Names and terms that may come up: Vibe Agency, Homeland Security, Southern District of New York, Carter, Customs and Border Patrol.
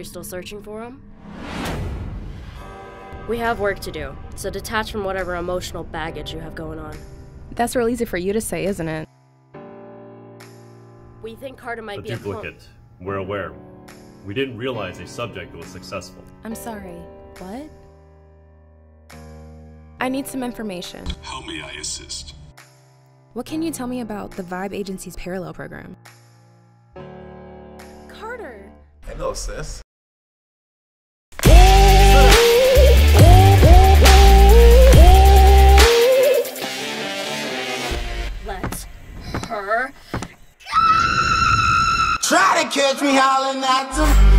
You're still searching for him? We have work to do, so detach from whatever emotional baggage you have going on. That's real easy for you to say, isn't it? We think Carter might be a duplicate. We're aware. We didn't realize a subject was successful. I'm sorry, what? I need some information. How may I assist? What can you tell me about the Vibe Agency's parallel program? Carter! Hello, sis. Let her go! Try to catch me howling at them.